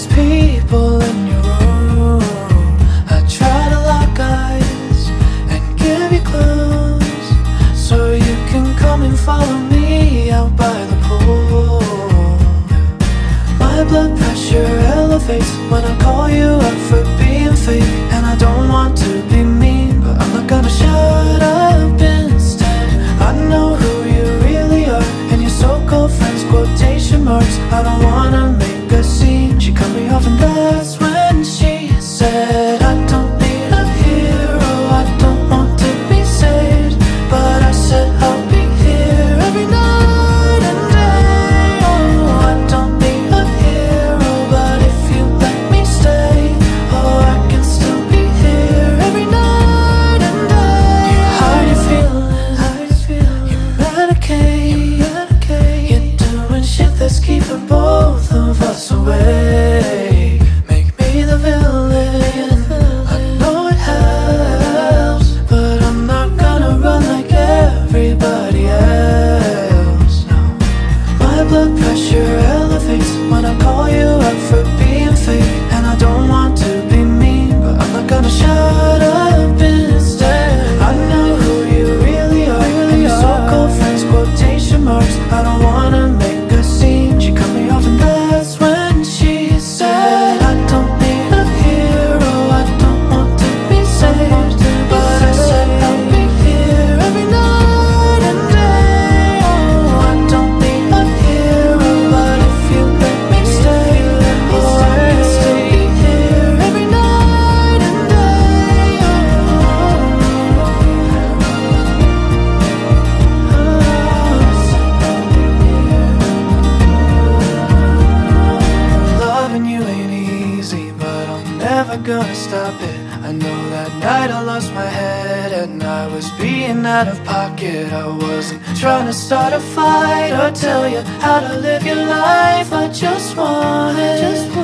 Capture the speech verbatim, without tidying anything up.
these people in your room. I try to lock eyes and give you clues, so you can come and follow me out by the pool. My blood pressure elevates when I call you up for being fake, and I don't want to be mean, but I'm not gonna shut up instead. I know who you really are, and your so-called friends, quotation marks. I don't wanna make a scene. She cut me off and that's when she said, I don't need a hero, I don't want to be saved, but I said I'll be here every night and day. Oh, I don't need a hero, but if you let me stay, oh, I can still be here every night and day. You hide your feelings, you medicate, you medicate. You're doing shit that's keeping both of us away. Make me the villain, I know it helps, but I'm not gonna run like everybody else. No. My blood pressure elevates when I call you up for being fake, and I don't want to be mean, but I'm not gonna shut up instead. I know who you really are, and your so-called friends, quotation marks. I don't wanna make a scene. She cut me off and that's gonna stop it. I know that night I lost my head and I was being out of pocket. I wasn't trying to start a fight or tell you how to live your life. I just wanted, just wanted